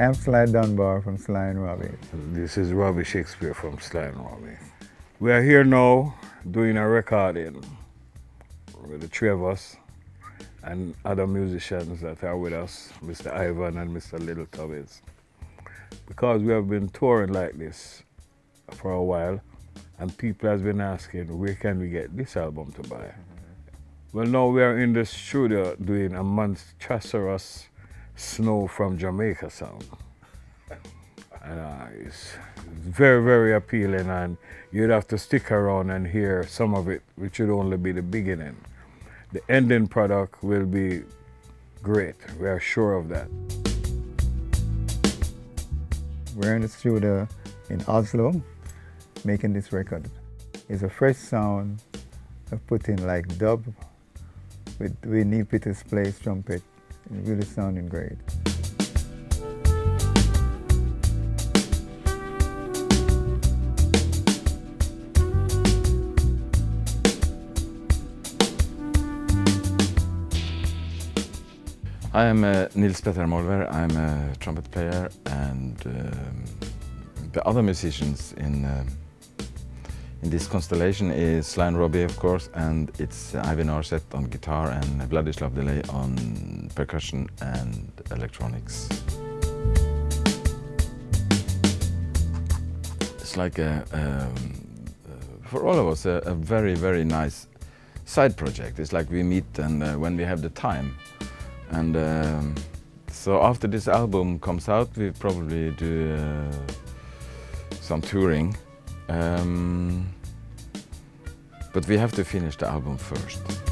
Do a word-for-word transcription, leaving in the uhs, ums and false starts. I am Sly Dunbar from Sly and Robbie. This is Robbie Shakespeare from Sly and Robbie. We are here now doing a recording with the three of us and other musicians that are with us, Mister Ivan and Mister Little Tubbies. Because we have been touring like this for a while and people has been asking, where can we get this album to buy? Mm-hmm. Well, now we are in the studio doing a month's Chasseros Snow from Jamaica sound. And uh, it's very, very appealing, and you'd have to stick around and hear some of it, which would only be the beginning. The ending product will be great. We are sure of that. We're in the studio in Oslo making this record. It's a fresh sound of putting like dub with, with Nils Petter plays trumpet. It's really sounding great. I am uh, Nils Petter Molvær. I'm a trumpet player, and um, the other musicians in uh, in this constellation is Sly and Robbie, of course, and it's Ivan Orset on guitar and Vladislav Delay on percussion and electronics. It's like a, um, uh, for all of us a, a very very nice side project. It's like we meet and uh, when we have the time. And um, so after this album comes out, we probably do uh, some touring, um, but we have to finish the album first.